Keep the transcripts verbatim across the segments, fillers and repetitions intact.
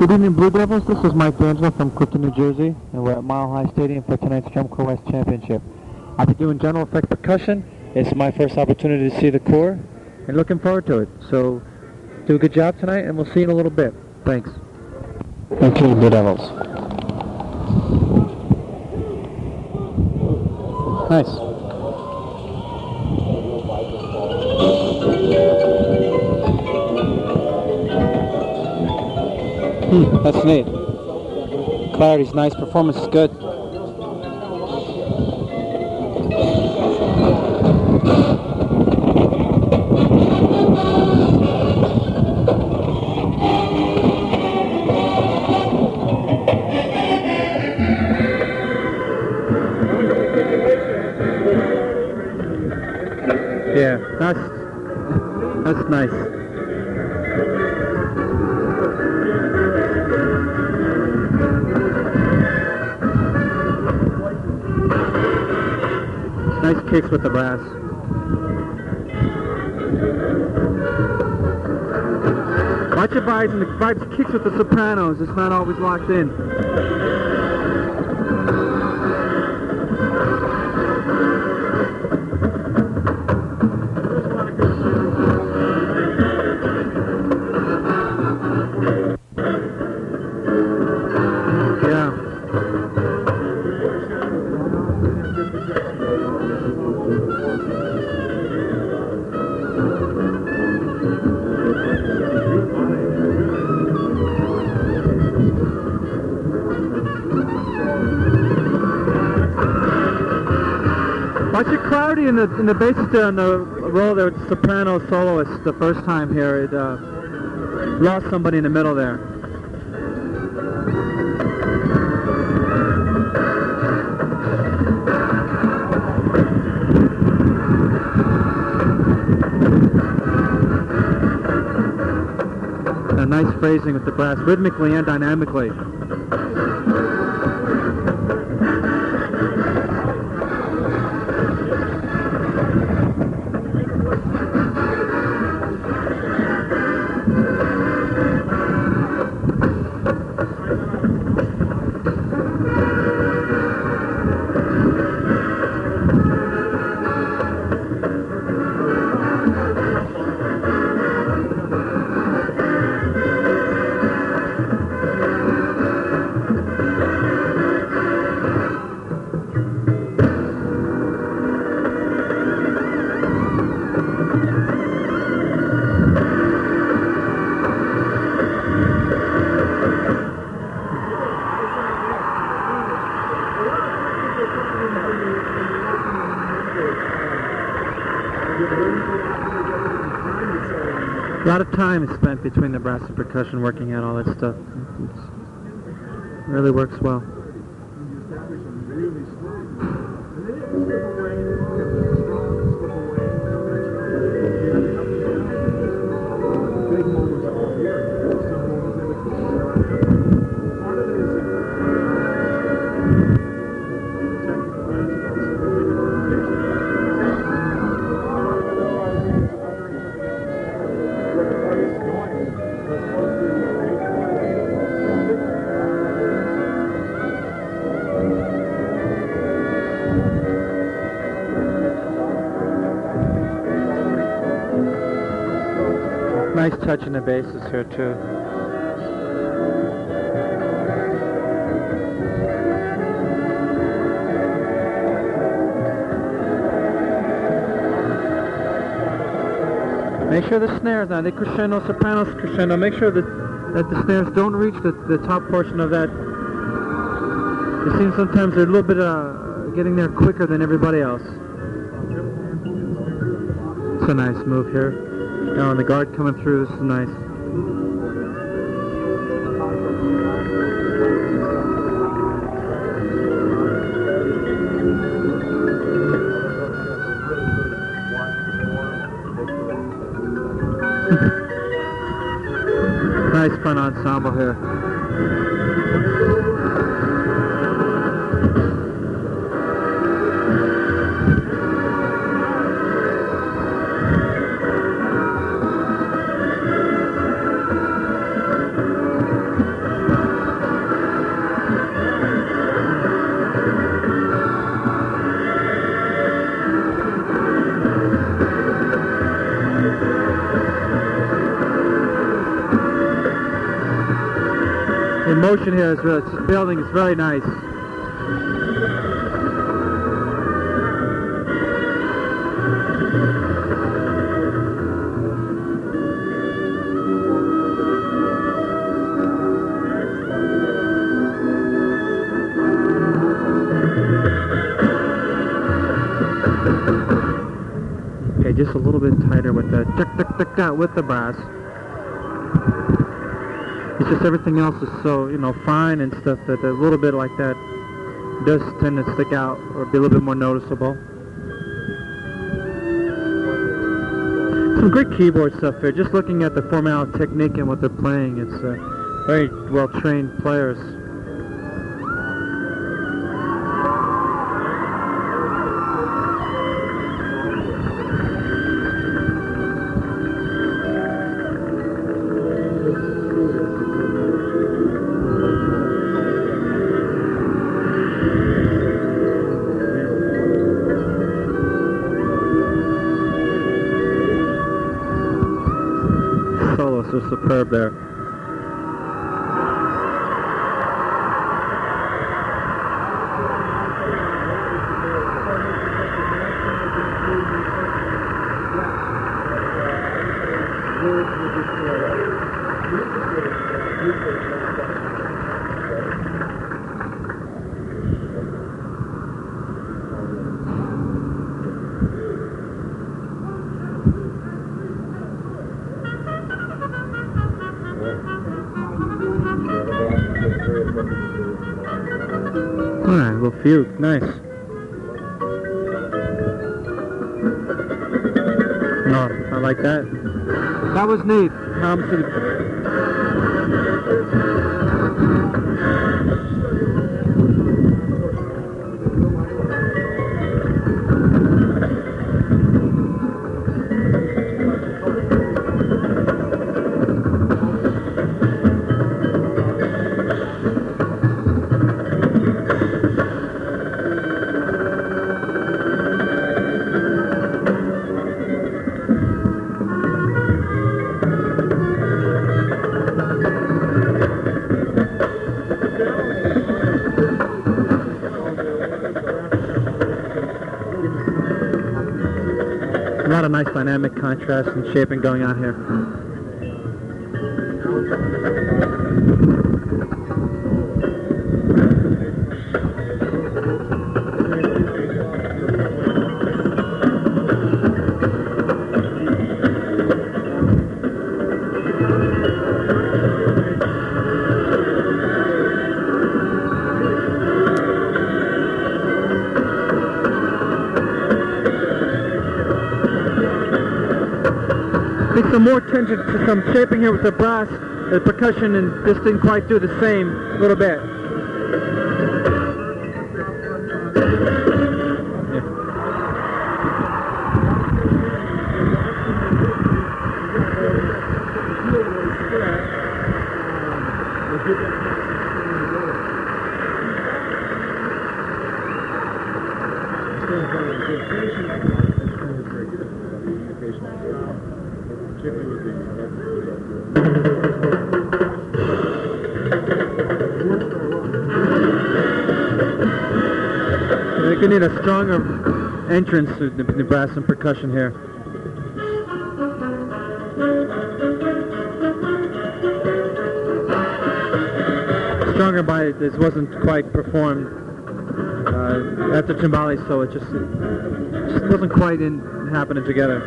Good evening, Blue Devils. This is Mike DeAngelo from Clifton, New Jersey, and we're at Mile High Stadium for tonight's Drum Corps West Championship. I'll be doing general effect percussion. It's my first opportunity to see the Corps, and looking forward to it. So, do a good job tonight, and we'll see you in a little bit. Thanks. Thank you, Blue Devils. Nice. Hmm, that's neat. Clarity's nice, performance is good. Yeah, that's that's nice. Nice kicks with the brass. Watch your vibes, and the vibes kicks with the sopranos. It's not always locked in. Watch your clarity in the in the bassist there on the role there with the soprano soloist the first time here. It uh, lost somebody in the middle there. A nice phrasing with the brass, rhythmically and dynamically. A lot of time is spent between the brass and percussion working out all that stuff. It really works well. Nice touch in the basses here too. Make sure the snares now, the crescendo, sopranos crescendo, make sure that, that the snares don't reach the, the top portion of that. It seems sometimes they're a little bit uh, getting there quicker than everybody else. It's a nice move here. Now, and the guard coming through, this is nice. Nice fun ensemble here. the motion here is really, this building is very nice. Okay, just a little bit tighter with the tick tick tick tick with the brass. It's just everything else is so, you know, fine and stuff that a little bit like that does tend to stick out or be a little bit more noticeable. Some great keyboard stuff here. Just looking at the formal technique and what they're playing, it's uh, very well-trained players. So superb there. Alright, a little fugue, nice. No, I like that. That was neat. Um, a lot of nice dynamic contrast and shaping going on here. Some more attention to some shaping here with the brass, the percussion, and just didn't quite do the same a little bit. We need a stronger entrance to the, the brass and percussion here. Stronger by this wasn't quite performed uh, at the timbales, so it just, it just wasn't quite in happening together.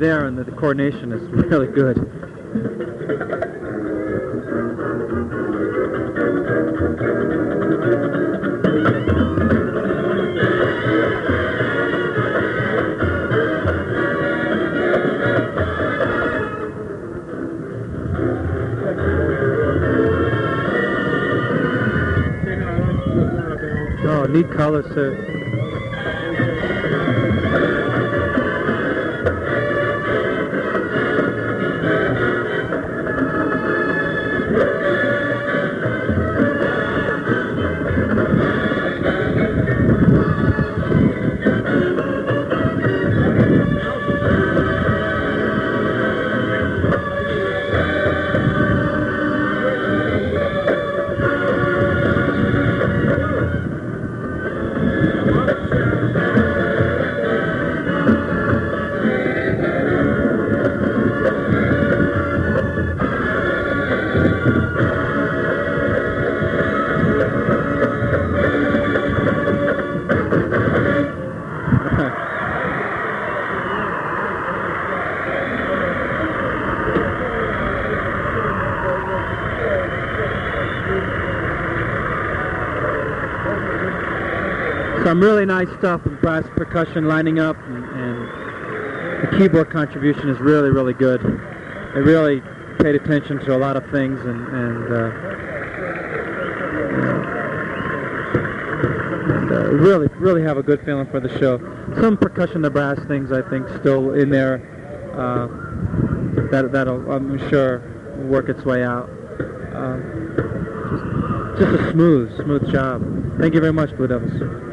There and the coordination is really good. Oh, neat colors too. Some really nice stuff with brass percussion lining up, and, and the keyboard contribution is really, really good. They really paid attention to a lot of things, and, and, uh, and uh, really, really have a good feeling for the show. Some percussion to brass things, I think, still in there. Uh, that, that'll, I'm sure, work its way out. Uh, just, just a smooth, smooth job. Thank you very much, Blue Devils.